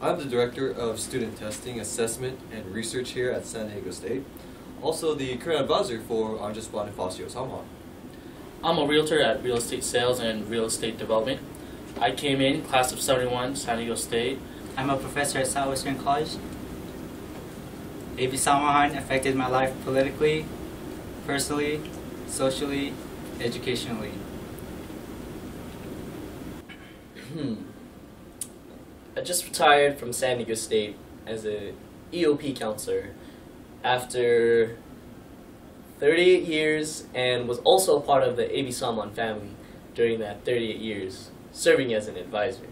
I'm the Director of Student Testing, Assessment, and Research here at San Diego State, also the current advisor for Andres Bonifacio Samahan. I'm a realtor at Real Estate Sales and Real Estate Development. I came in class of 71, San Diego State. I'm a professor at Southwestern College. AB Samahan affected my life politically, personally, socially, educationally. I just retired from San Diego State as an EOP counselor after 38 years and was also a part of the AB Samahan family during that 38 years, serving as an advisor.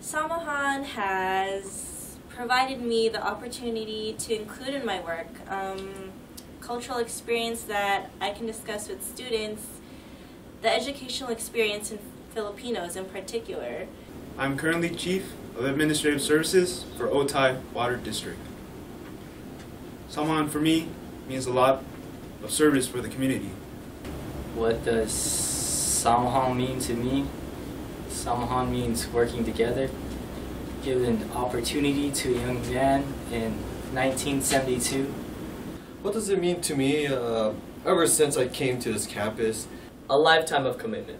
Samahan has provided me the opportunity to include in my work cultural experience that I can discuss with students, the educational experience in Filipinos in particular. I'm currently Chief of Administrative Services for Otay Water District. Samahan for me means a lot of service for the community. What does Samahan mean to me? Samahan means working together, giving opportunity to a young man in 1972. What does it mean to me ever since I came to this campus? A lifetime of commitment.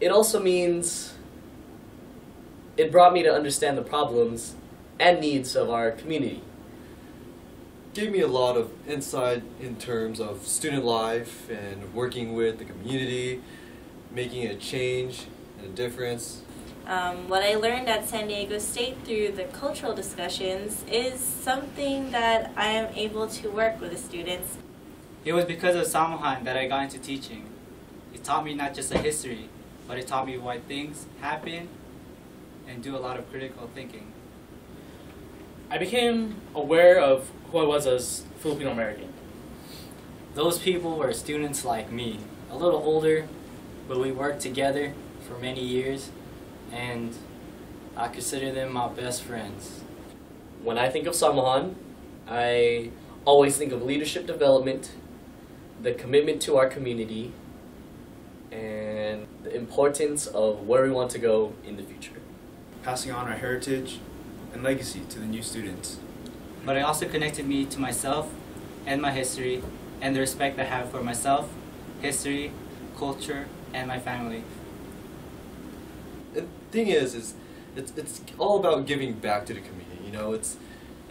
It also means it brought me to understand the problems and needs of our community. It gave me a lot of insight in terms of student life and working with the community, making a change and a difference. What I learned at San Diego State through the cultural discussions is something that I am able to work with the students. It was because of Samahan that I got into teaching. It taught me not just a history, but it taught me why things happen and do a lot of critical thinking. I became aware of who I was as Filipino American. Those people were students like me, a little older, but we worked together for many years, and I consider them my best friends. When I think of Samahan, I always think of leadership development, the commitment to our community, and the importance of where we want to go in the future. Passing on our heritage and legacy to the new students. But it also connected me to myself and my history and the respect I have for myself, history, culture, and my family. The thing is it's all about giving back to the community. You know, it's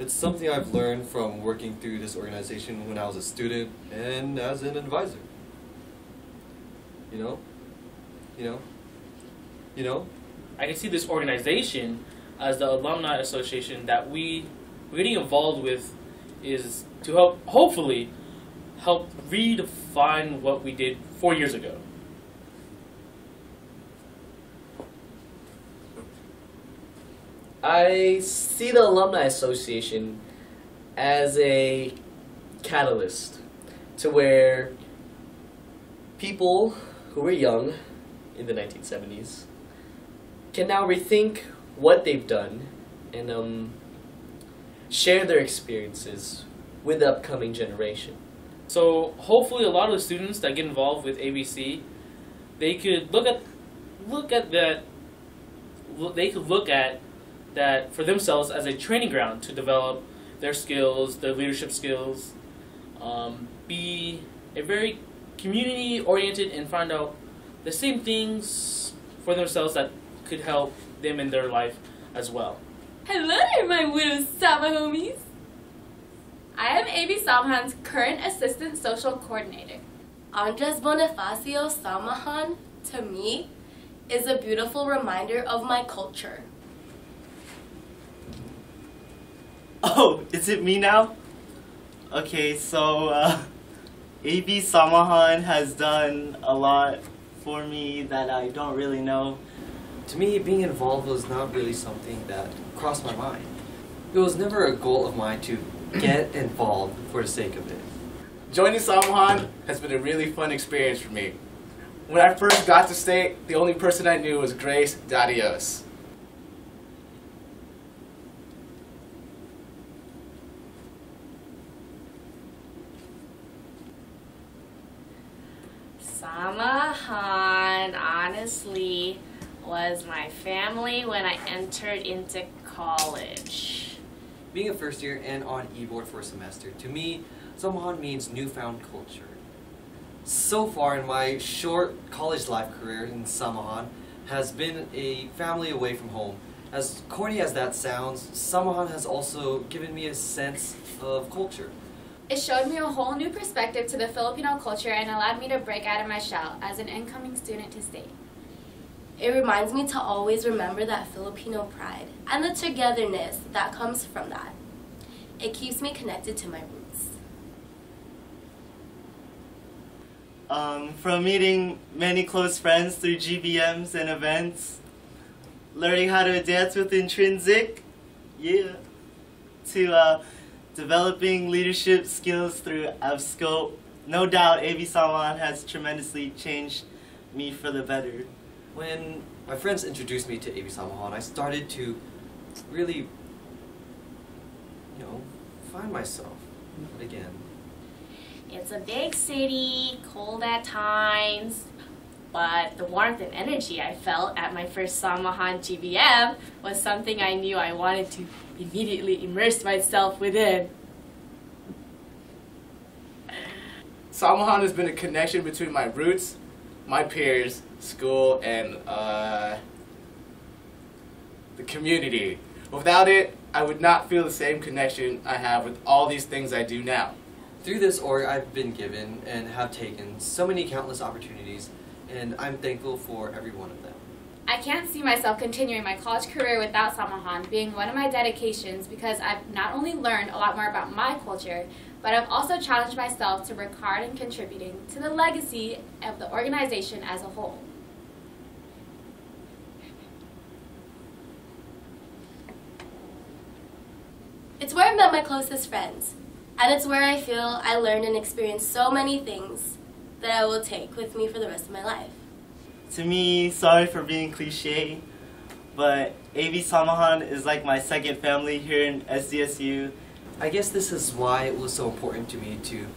something I've learned from working through this organization when I was a student and as an advisor. You know. I can see this organization as the alumni association that we're getting involved with is to hopefully help redefine what we did 4 years ago. I see the Alumni Association as a catalyst to where people who were young in the 1970s can now rethink what they've done and share their experiences with the upcoming generation. So hopefully a lot of the students that get involved with ABC, they could look at that for themselves as a training ground to develop their skills, their leadership skills, be a very community oriented and find out the same things for themselves that could help them in their life as well. Hello there, my widow Sama homies! I am AB Samahan's current Assistant Social Coordinator. Andres Bonifacio Samahan, to me, is a beautiful reminder of my culture. Oh, is it me now? Okay, so AB Samahan has done a lot for me that I don't really know. To me, being involved was not really something that crossed my mind. It was never a goal of mine to get involved for the sake of it. Joining Samahan has been a really fun experience for me. When I first got to State, the only person I knew was Grace Dadios. Samahan honestly was my family when I entered into college. Being a first year and on e-board for a semester, to me, Samahan means newfound culture. So far in my short college life career in Samahan has been a family away from home. As corny as that sounds, Samahan has also given me a sense of culture. It showed me a whole new perspective to the Filipino culture and allowed me to break out of my shell as an incoming student to state. It reminds me to always remember that Filipino pride and the togetherness that comes from that. It keeps me connected to my roots. From meeting many close friends through GBMs and events, learning how to dance with Intrinsik, to developing leadership skills through ABSCOPE. No doubt, AB Samahan has tremendously changed me for the better. When my friends introduced me to AB Samahan, I started to really, find myself again. It's a big city, cold at times, but the warmth and energy I felt at my first Samahan GBM was something I knew I wanted to immediately immerse myself within. Samahan has been a connection between my roots, my peers, school, and the community. Without it, I would not feel the same connection I have with all these things I do now. Through this org, I've been given and have taken so many countless opportunities, and I'm thankful for every one of them. I can't see myself continuing my college career without Samahan being one of my dedications, because I've not only learned a lot more about my culture, but I've also challenged myself to work hard in contributing to the legacy of the organization as a whole. It's where I met my closest friends, and it's where I feel I learned and experienced so many things that I will take with me for the rest of my life. To me, sorry for being cliche, but AB Samahan is like my second family here in SDSU. I guess this is why it was so important to me to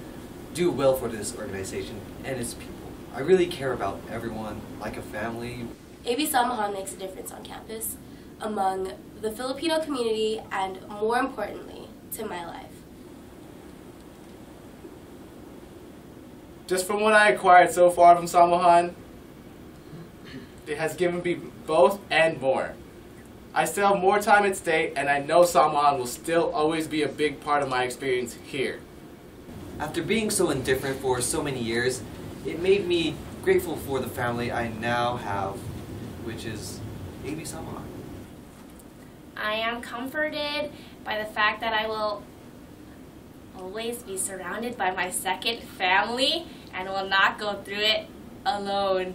do well for this organization and its people. I really care about everyone like a family. AB Samahan makes a difference on campus, among the Filipino community, and more importantly, to my life. Just from what I acquired so far from Samahan, it has given me both and more. I still have more time at state, and I know Samahan will still always be a big part of my experience here. After being so indifferent for so many years, it made me grateful for the family I now have, which is AB Samahan. I am comforted by the fact that I will always be surrounded by my second family and will not go through it alone.